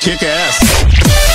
kick ass.